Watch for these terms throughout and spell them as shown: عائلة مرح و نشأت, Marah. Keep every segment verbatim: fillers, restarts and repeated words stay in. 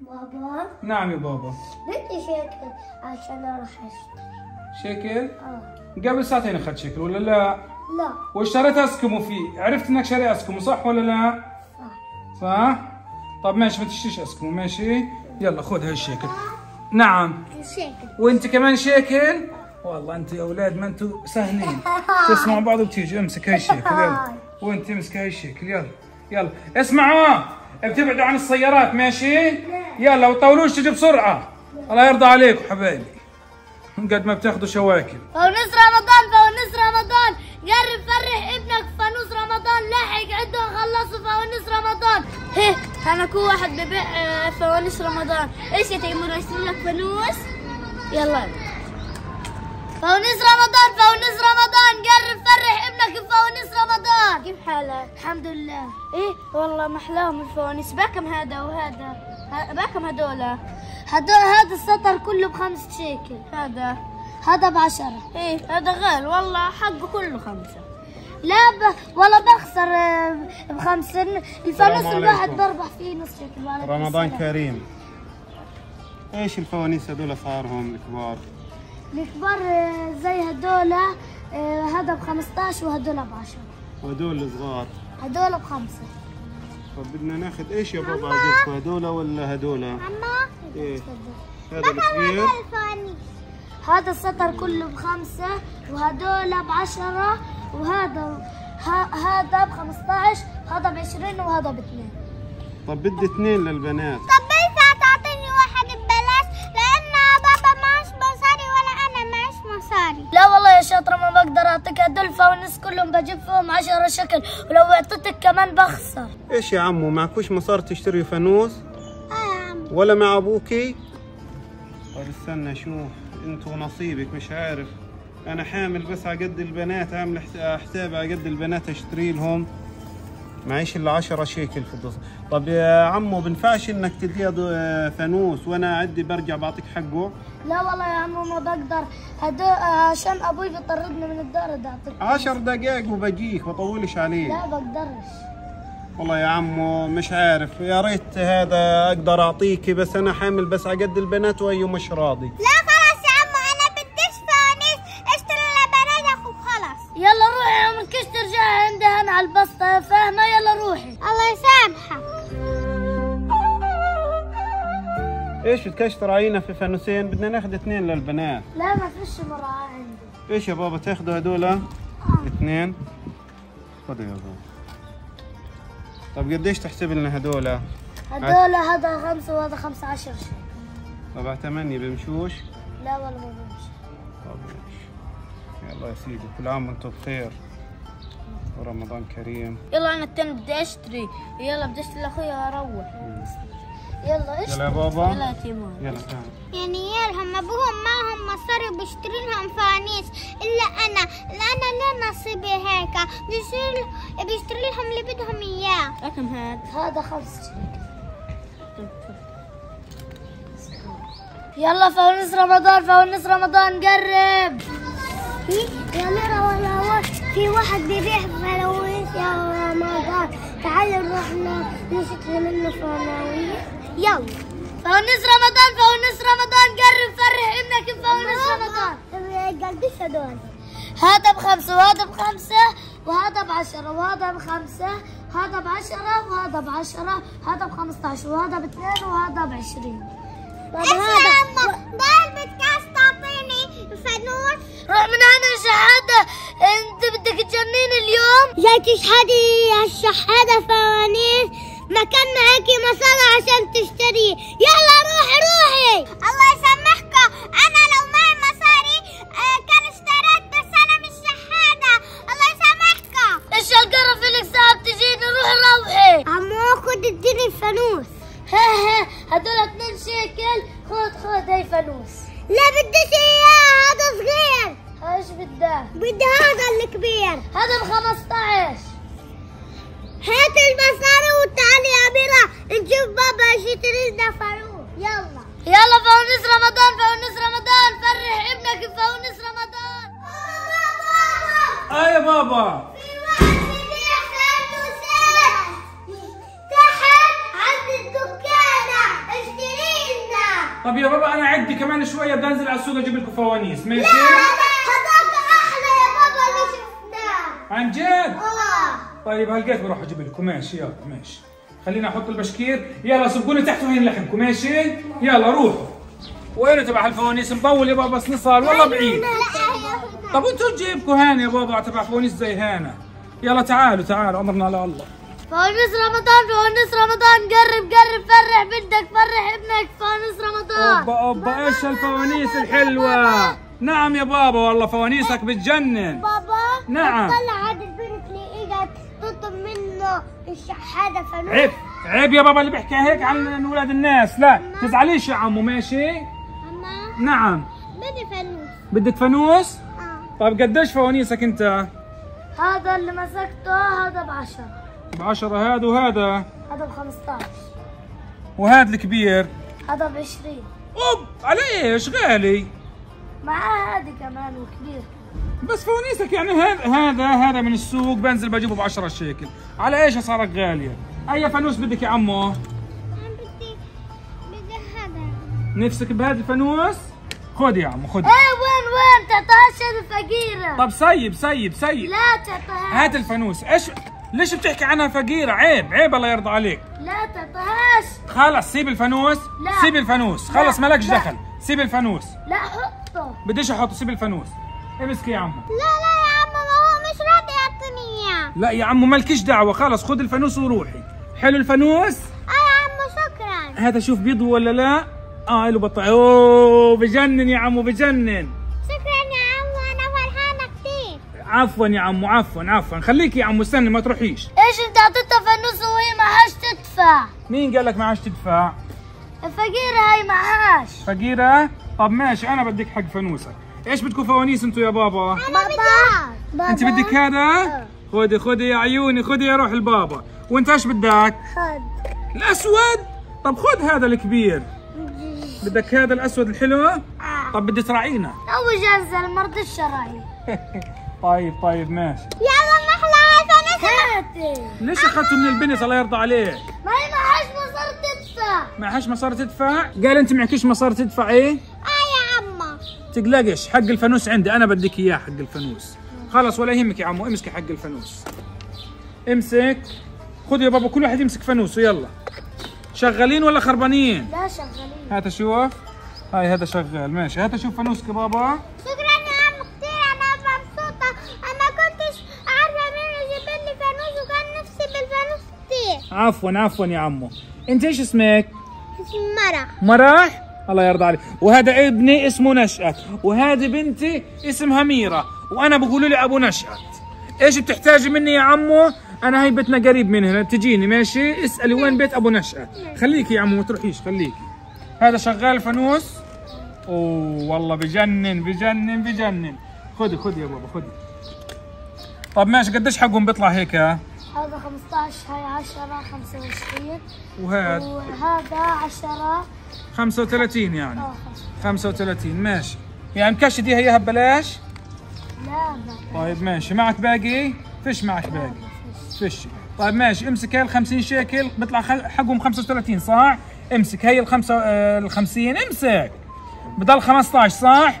بابا. نعم يا بابا. بدي شكل عشان اروح اشتري. شكل؟ اه. قبل ساعتين اخذت شكل ولا لا؟ لا. واشتريت اسكمو فيه، عرفت انك شاري اسكمو صح ولا لا؟ صح. صح؟ طب ماشي ما تشتريش اسكمو ماشي؟ يلا خذ هالشكل. نعم. شكل. وانت كمان شكل؟ والله انتوا يا اولاد ما انتوا سهلين. تسمعوا بعض وبتيجي امسك هالشكل يلا. وانت امسك هالشكل يلا. يلا اسمعوا ابتعدوا عن السيارات ماشي؟ يلا وطولوش تجي بسرعة. الله يرضى عليكم حبايبي. قد ما بتاخذوا شواكل. فانوس رمضان فانوس رمضان قرب فرح ابنك فانوس رمضان لاحق عندهم خلصوا فانوس رمضان. هه انا كل واحد ببيع فوانيس رمضان. ايش يا تيمور اشتري لك فانوس؟ يلا فوانيس رمضان فوانيس رمضان قرب فرح ابنك بفوانيس رمضان. كيف حالك؟ الحمد لله. ايه والله محلاهم الفوانيس باكم هذا وهذا باكم هذولا هذا هذا السطر كله بخمسة شيكل هذا هذا بعشرة. ايه هذا غال والله حقه كله خمسة. لا ب... والله بخسر بخمسة الفانوس الواحد بربح فيه نص شيكل. رمضان كريم. ايش الفوانيس هذول صارهم الكبار؟ الكبار زي هدولا هذا ب خمسة عشر وهدولا ب عشرة. وهدول الصغار؟ هدول بخمسة. طب بدنا ناخذ ايش يا بابا عجبكم هدولا ولا هدولا؟ عما ايه هذا الكبير؟ هذا السطر كله بخمسة وهدولا بعشرة وهذا هذا ب خمسة عشر وهذا ب عشرين وهذا ب اثنين. طب بدي اثنين للبنات. طب بينفع تعطيني واحد ببلاش لأن بابا معش مصاري ولا أنا معش مصاري. لا والله يا شاطرة ما بقدر أعطيك هدول الفوانيس كلهم بجيب فيهم عشرة شكل ولو أعطيتك كمان بخسر. إيش يا عمو معكوش مصاري تشتري فانوس؟ آه يا عمو. ولا مع أبوكي؟ طب استنى شوف أنتوا نصيبك مش عارف. أنا حامل بس على قد البنات عامل حسابي على قد البنات أشتري لهم معيش إلا عشرة شيكل في الدص. طب يا عمو بنفعش إنك تديها فانوس وأنا عندي برجع بعطيك حقه؟ لا والله يا عمو ما بقدر هدو عشان أبوي بيطردني من الدار ده أعطيك عشر دقايق وبجيك وطولش عليه. لا بقدرش. والله يا عمو مش عارف يا ريت هذا أقدر أعطيكي بس أنا حامل بس على قد البنات وأيو مش راضي. لا يلا روحي يا ملكيش ترجعي عندي انا على البسطه فاهمه يلا روحي. الله يسامحك. ايش بدكش تراعينا في فانوسين بدنا ناخذ اثنين للبنات. لا ما فيش مراعاه عندي. ايش يا بابا تاخذوا هذول؟ آه. اثنين. خذوا يا بابا. طب قديش تحسب لنا هذول؟ هذول هذا خمسه وهذا خمسه عشر شيء. طب على ثمانيه بيمشوش؟ لا والله ما بيمشي. طب الله يا سيدي كل عام وانتم بخير ورمضان كريم. يلا انا التاني بدي اشتري يلا بدي اشتري لاخويا اروح. يلا اشتري يلا يا بابا يلا يا تيمور يلا تعال. يا نيالهم ابوهم معهم مصاري وبشتري لهم فوانيس الا انا الا انا ليه نصيبي هيك بيشتري لهم اللي بدهم اياه. رقم هذا هذا خمسة. يلا فوانيس رمضان فوانيس رمضان قرب. يا مرة ولا في واحد بيبيع فراويس يا رمضان تعالوا نروح نشتري منه فراويس يلا. فوانيس رمضان فوانيس رمضان قرب فرح ابنك بفوانيس رمضان. قلبيش هدول هذا بخمسة وهذا بخمسة وهذا بعشرة وهذا بخمسة هذا بعشرة وهذا بعشرة هذا بخمسة عشر وهذا باثنين وهذا بعشرين. اسمع يما ضل بدكاش تعطيني فانوس؟ روح من هنا يا شحاده انت بدك تجنني اليوم. جاي تشحدي يا الشحاده فوانيس ما كان معاكي مصاري عشان تشتري يلا روحي روحي. الله يسامحكم انا لو معي مصاري كان اشتريت بس انا مش شحاده. الله يسامحكم. ايش هالقرف اللي صعب تجيني روحي روحي. عمو خد اديني الفانوس. ها ها هدول اثنين شيكل خد خد هاي فانوس. لا بديش اياه هذا صغير. ايش بدك؟ بدي هذا الكبير. هذا ب خمسة عشر. هات المصاري وتعالي يا أميرة نشوف بابا يشتري لنا فانوس يلا. يلا فوانيس رمضان فوانيس رمضان فرح ابنك بفوانيس رمضان. بابا اه يا بابا في واحد ببيع فانوسات تحت عند الدكانة اشتري طب يا بابا انا عدي كمان شويه بدي انزل على السوق اجيب لكم فوانيس، ماشي؟ هذاك احلى يا بابا اللي شفناه عن جد؟ اه طيب هلقيت بروح اجيب لكم، ماشي يلا ماشي. خلينا احط البشكير، يلا صبوني تحت وين لحمكم، ماشي؟ يلا روحوا. وين تبع الفوانيس مطول يا بابا بس نصار والله بعيد. طب انتوا تجيبكم هان يا بابا تبع فوانيس زي هانا. يلا تعالوا تعالوا امرنا على الله. فوانيس رمضان فوانيس رمضان قرب قرب فرح بدك فرح ابنك فوانيس رمضان. اوبا اوبا ايش الفوانيس الحلوة. بابا. نعم يا بابا والله فوانيسك بتجنن. بابا نعم. طلع هذه البنت اللي اجت تطلب منه الشحادة فانوس. عيب عيب يا بابا اللي بيحكي هيك عن اولاد الناس، لا تزعليش يا عمو ماشي؟ أما. نعم. بدي فانوس. بدك فانوس؟ اه. طيب قديش فوانيسك انت؟ هذا اللي مسكته هذا بعشرة. بعشرة هذا وهذا هذا بخمسطعش وهذا الكبير هذا بعشرين. اوب عليش غالي معاه هذا كمان وكبير بس فوانيسك يعني هذا هذا هذا من السوق بنزل بجيبه بعشرة شيكل، على ايش صارت غالية؟ أي فانوس بدك يا عمو؟ أنا بدي بدي هذا. نفسك بهذا الفانوس؟ خذ يا عمو خذ. ايه وين وين تعطاهاش هذه فقيرة. طب سيب سيب سيب لا تعطاهاش. هات الفانوس ايش ليش بتحكي عنها فقيرة؟ عيب عيب الله يرضى عليك. لا تعطيهاش. خلص سيب الفانوس. لا سيب الفانوس. لا. خلص مالكش دخل. سيب الفانوس. لا حطه. بديش احطه سيب الفانوس. امسكي يا عمو. لا لا يا عمو ما هو مش راضي يعطيني اياه. لا يا عمو مالكش دعوة خلص خد الفانوس وروحي. حلو الفانوس؟ اه يا عمو شكرا. هذا شوف بيض ولا لا؟ اه له بطع. اوه بجنن يا عمو بجنن. عفوا يا عمو عفوا عفوا خليكي يا عمو استني ما تروحيش. ايش انت اعطيتها فانوس وهي معهاش تدفع؟ مين قال لك معهاش تدفع؟ الفقيرة هي معهاش. فقيرة؟ طب ماشي انا بديك حق فانوسك. ايش بدكم فوانيس انتوا يا بابا؟ انا بابا انت بدك هذا؟ خذي خذي يا عيوني خذي يا روح البابا. وانت ايش بدك؟ خذ الاسود؟ طب خذ هذا الكبير. بدك هذا الاسود الحلو؟ آه. طب بدي تراعينا. هو جاز المرض الشرعي. طيب طيب ماشي يلا نحلها فانوس. ليش اخذته من البنت الله يرضى عليك؟ ما هي معهاش مصاري تدفع. معهاش مصاري تدفع؟ قال انت معكيش مصاري تدفعي؟ ايه؟ اه يا عمو تقلقش حق الفانوس عندي انا بديك اياه حق الفانوس. خلص ولا يهمك يا عمو امسكي حق الفانوس. امسك خذ يا بابا كل واحد يمسك فانوسه يلا. شغالين ولا خربانين؟ لا شغالين. هات شوف هاي هذا شغال ماشي هات شوف فانوسك يا بابا. عفوا عفوا يا عمو انت ايش اسمك؟ اسمي مرح. مرح الله يرضى عليك. وهذا ابني اسمه نشأت وهذه بنتي اسمها ميرة وانا بقولوا لي ابو نشأت. ايش بتحتاجي مني يا عمو؟ انا هي بيتنا قريب من هنا تجيني ماشي؟ اسالي وين بيت ابو نشأت. خليكي يا عمو ما تروحيش خليكي. هذا شغال فانوس. اوه والله بجنن بجنن بجنن. خذي خذي يا بابا خذي. طب ماشي قديش حقهم بيطلع هيك؟ هذا خمسطعش هاي عشرة خمسة وعشرين وهذا وهذا عشرة خمسة وثلاثين يعني أوه. خمسة وثلاثين ماشي يعني مكش دي اياها ببلاش؟ لا ما طيب ماشي معك باقي؟ فيش معك باقي فيش. طيب ماشي امسك هاي ال خمسين شيكل بيطلع حقهم خمسة وثلاثين صح؟ امسك هاي ال خمسة ال خمسين امسك بضل خمسطعش صح؟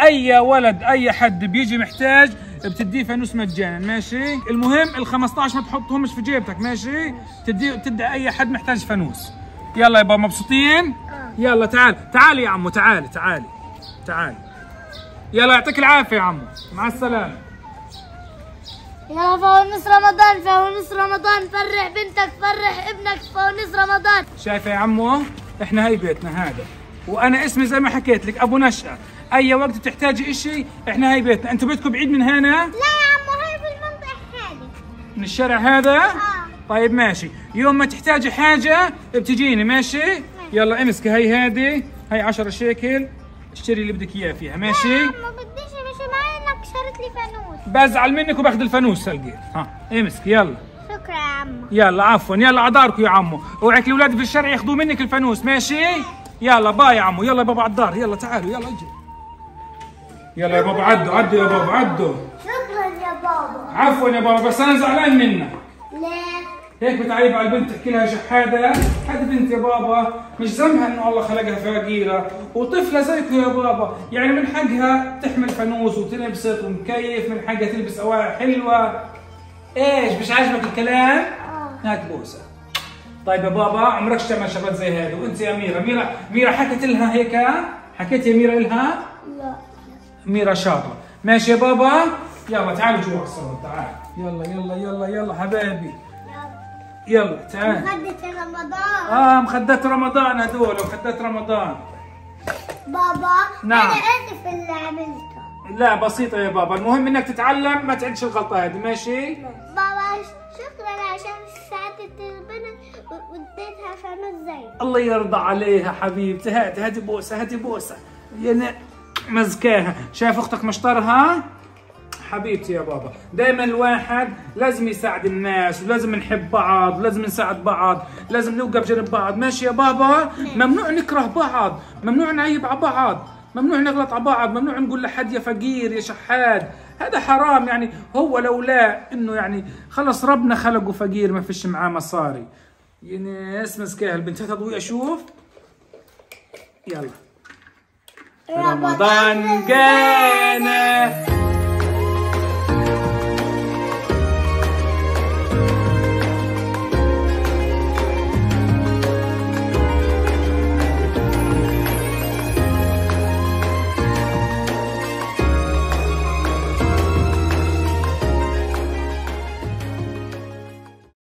اي ولد اي حد بيجي محتاج بتديه فانوس مجانا ماشي؟ المهم ال خمسطعش ما تحطهمش في جيبتك ماشي؟ تدي تدي اي حد محتاج فانوس. يلا يابا مبسوطين؟ آه. يلا تعال تعال يا عمو تعال تعال تعال. يلا يعطيك العافيه يا عمو مع السلامه. يلا فوانيس رمضان فوانيس رمضان فرح بنتك فرح ابنك فوانيس رمضان. شايفه يا عمو احنا هي بيتنا هذا وانا اسمي زي ما حكيت لك ابو نشأت. اي وقت بتحتاجي اشي احنا هاي بيتنا. انتوا بيتكم بعيد من هنا؟ لا يا عمو هاي بالمنطقه هذه من الشارع هذا؟ اه طيب ماشي يوم ما تحتاجي حاجه بتجيني ماشي؟ ماشي. يلا امسكي هاي هذه هاي عشرة شيكل اشتري اللي بدك اياه فيها ماشي؟ لا يا عمو بديش ماشي معي انك شريت لي فانوس. بزعل منك وباخذ الفانوس هلقيت. ها امسكي يلا. شكرا يا عمو. يلا عفوا يلا عداركم يا عمو اوعك الاولاد في الشارع ياخذوا منك الفانوس ماشي؟ يلا باي يا عمو يلا بابا عالدار يلا تعالوا يلا اجي. يلا يا بابا عدوا عدوا يا بابا عدوا. شكرا يا بابا. عفوا يا بابا بس انا زعلان منك. ليه؟ هيك بتعيب على البنت، تحكي لها شحاده، حد بنت يا بابا مش ذنبها انه الله خلقها فقيره، وطفله زيكم يا بابا، يعني من حقها تحمل فانوس وتنبسط ومكيف، من حقها تلبس اواعي حلوه. ايش مش عاجبك الكلام؟ هات بوسه. طيب يا بابا عمرك تعمل شغلات زي هذه. وانت يا ميرا، ميرا ميرا حكت لها هيك؟ حكيت يا ميرا لها؟ لا. ميرا شاطره. ماشي يا بابا، يلا تعال جوا على الصالون، تعال يلا يلا يلا يلا حبايبي، يلا تعال. مخدة رمضان. اه مخدات رمضان هذول، مخدات رمضان. بابا نعم. انا اسف اللي عملته. لا بسيطة يا بابا، المهم انك تتعلم ما تعدش الغلطة هذه، ماشي؟ بابا شكرا عشان ساعدت البنت واديتها فانوس زي. الله يرضى عليها حبيبتي، هاتي هاتي بوسة، هاتي بوسة. يعني مزكاها، شايف اختك مشطرها؟ حبيبتي يا بابا، دائما الواحد لازم يساعد الناس، ولازم نحب بعض، ولازم نساعد بعض، لازم نوقف جنب بعض، ماشي يا بابا؟ ممنوع نكره بعض، ممنوع نعيب على بعض، ممنوع نغلط على بعض، ممنوع نقول لحد يا فقير يا شحاد، هذا حرام. يعني هو لولا انه يعني خلص ربنا خلقه فقير ما فيش معاه مصاري. يعني اسمع مسكاها البنت، هات ابوي اشوف. يلا رمضان جانا